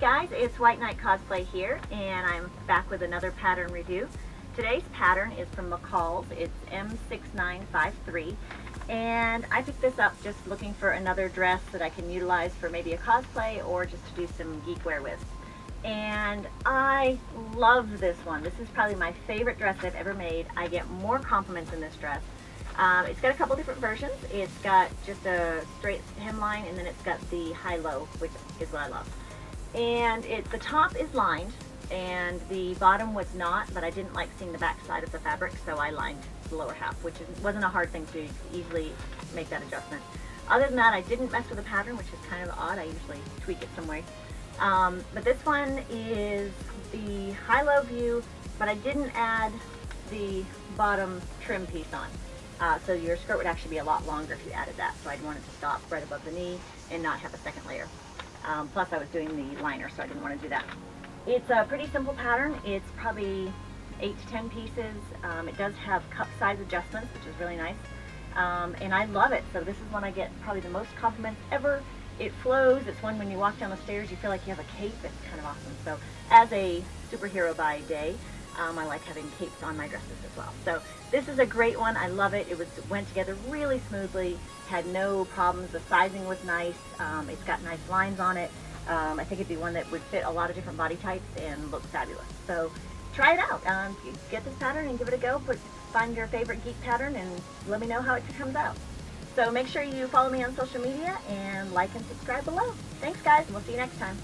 guys, it's White Knight Cosplay here, and I'm back with another pattern review. Today's pattern is from McCall's. It's M6953, and I picked this up just looking for another dress that I can utilize for maybe a cosplay or just to do some geek wear with. And I love this one. This is probably my favorite dress I've ever made. I get more compliments in this dress. It's got a couple different versions. It's got just a straight hemline, and then it's got the high-low, which is what I love. And the top is lined, and the bottom was not, but I didn't like seeing the back side of the fabric, so I lined the lower half, which wasn't a hard thing to do. You could easily make that adjustment. Other than that, I didn't mess with the pattern, which is kind of odd. I usually tweak it some way. But this one is the high-low view, but I didn't add the bottom trim piece on. So your skirt would actually be a lot longer if you added that, so I'd want it to stop right above the knee and not have a second layer. Plus I was doing the liner, so I didn't want to do that. It's a pretty simple pattern. It's probably 8 to 10 pieces. It does have cup size adjustments, which is really nice. And I love it, so this is one I get probably the most compliments ever. It flows. It's one when you walk down the stairs, you feel like you have a cape. It's kind of awesome. So as a superhero by day, I like having capes on my dresses as well. So this is a great one. I love it. It went together really smoothly, had no problems. The sizing was nice. It's got nice lines on it. I think it'd be one that would fit a lot of different body types and look fabulous. So try it out. Get this pattern and give it a go. Find your favorite geek pattern and let me know how it comes out. So make sure you follow me on social media and like and subscribe below. Thanks guys, and we'll see you next time.